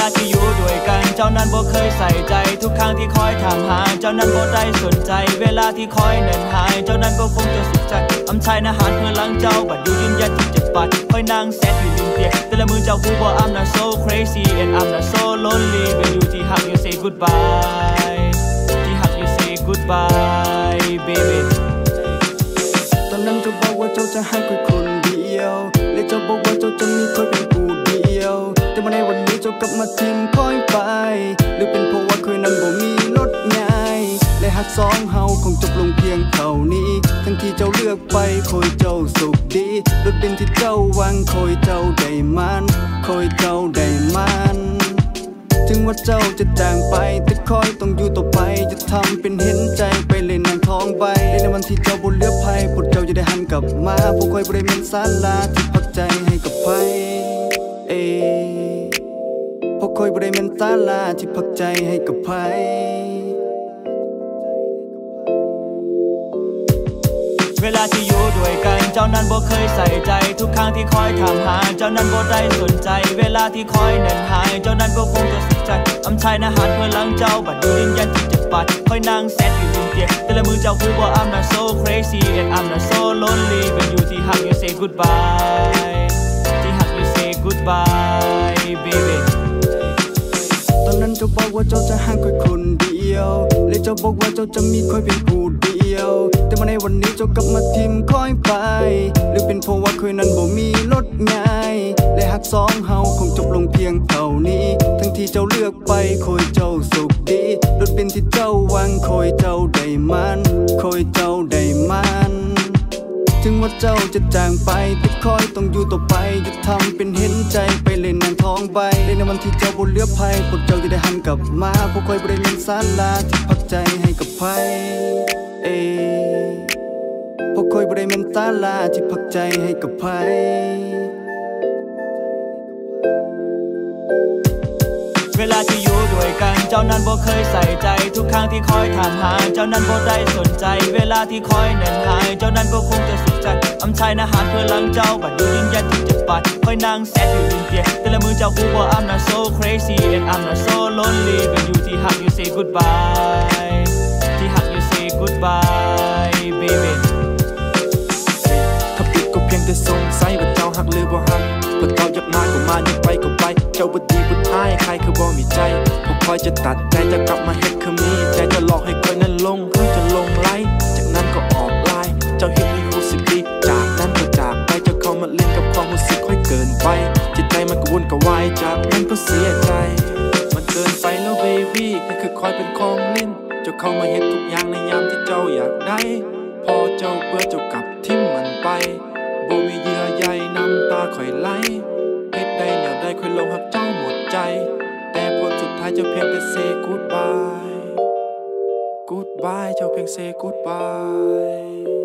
ลาที่อยู่ด้วยกันเจ้านั้นบ่เคยใส่ใจทุกครั้งที่คอยถามหาเจ้านั้นบ่ได้สนใจเวลาที่คอยเดินหายเจ้านั้นก็คงจะสุขใจอำชัยนะหาดเมื่อหลังเจ้าบัดอยู่ยืนยันที่จะปัดคอยนั่งแซดอยู่ริมเตียงแต่ละมือเจ้าผู้บ่ I'm not so crazy and I'm not so lonely when you the hug you say goodbye the hug you say goodbye baby ตอนนั้นเจ้าบอกว่าเจ้าจะให้คอยคนเดียวและเจ้าบอกว่าเจ้าจะมีคอยเป็นผู้เดียวแต่มาในวันนี้เจ้ากลับมาทิ้งคอยไปหรือเป็นเพราะว่าเคยนั่งบ่มีรถไงและหักสองเฮาคงจบลงเพียงเท่านี้ทั้งที่เจ้าเลือกไปคอยเจ้าสุขดีรถเบนซ์ที่เจ้าวางคอยเจ้าได้มันคอยเจ้าได้มันถึงว่าเจ้าจะจากไปแต่คอยต้องอยู่ต่อไปจะทำเป็นเห็นใจไปเลยนางท้องใบในวันที่เจ้าบนเลือกไพ่พวกเจ้าจะได้หันกลับมาพวกคอยบริเวณศาลาที่พักใจให้กับไพ่พอคอยบริเวณศาลาที่พักใจให้กับไพ่เวลาที่อยู่ด้วยกันเจ้านั้นบ่เคยใส่ใจทุกครั้งที่คอยถามหาเจ้านั้นบ่ได้สนใจเวลาที่คอยนั่นหายเจ้านั้นก็คงจะสุขใจอำชัยนะหาดเมื่อหลังเจ้าบัดอยู่ยืนยันที่จะปัดคอยนั่งแซดอยู่ริมเตียงแต่ละมือเจ้าผู้บ่ I'm not so crazy and I'm not so lonely when you the hug you say goodbye the hug you say goodbye babyตอนนั้นเจ้าบอกว่าเจ้าจะห่างคอยคนเดียวและเจ้าบอกว่าเจ้าจะมีคอยเป็นผู้เดียวแต่มาในวันนี้เจ้ากลับมาทิ้งคอยไปหรือเป็นเพราะว่าคอยนั้นบ่มีรถไงและหักสองเฮาคงจบลงเพียงเท่านี้ทั้งที่เจ้าเลือกไปคอยเจ้าสุขดีรถเป็นที่เจ้าวางคอยเจ้าได้มันคอยเจ้าได้มันถึงว่าเจ้าจะจางไปแต่คอยต้องอยู่ต่อไปจะทำเป็นเห็นใจไปเล่นนางท้องใบในวันที่เจ้าบนเลือกไพ่พวกเจ้าจะได้หันกลับมาพวกคอยบริเวณศาลาที่พักใจให้กับไพ่พวกคอยบริเวณศาลาที่พักใจให้กับไพ่เวลาที่อยู่ด้วยกันเจ้านั้นบ่เคยใส่ใจทุกครั้งที่คอยถามหาเจ้านั้นบ่ได้สนใจเวลาที่คอยนั่นหายเจ้านั้นก็คงจะสุขใจอำชัยนะหาดเพื่อหลังเจ้าบัดอยู่ยืนยันที่จะปัดคอยนั่งแซดอยู่ริมเตียงแต่ละมือเจ้าผู้บ่ I'm not so crazy and I'm not so lonely when you the hug you say goodbye the hug you say goodbye baby ถ้าผิดก็เพียงแต่สงสัยว่าเจ้าหักหรือบ่หักพอเจ้าอยากมาก็มาอยากไปก็ไปเจ้าบ่ดีใครคือบ่มีใจพอคอยจะตัดใจจะกลับมาเฮ็ดคือมีใจจะหลอกให้คอยนั้นลงคือจะลงไหลจากนั้นก็ออกลายเจ้าเห็นมีรู้สึกดีจากนั้นก็จากไปเจ้าเข้ามาเล่นกับความรู้สึกค่อยเกินไปจิตใจมันก็วุ่นกระวายจากนั้นก็เสียใจมันเกินไปแล้วเบบี้มันคือคอยเป็นของเล่นเจ้าเข้ามาเฮ็ดทุกอย่างในยามที่เจ้าอยากได้พอเจ้าเบื่อเจ้ากลับทิ้งมันไปบ่มีเยื่อใยน้ำตาค่อยไหลเฮ็ดได้แนวได้ค่อยลงหักเจ้าหมดใจแต่ผลสุดท้ายเจ้าเพียงแต่ say goodbye goodbye เจ้าเพียง say goodbye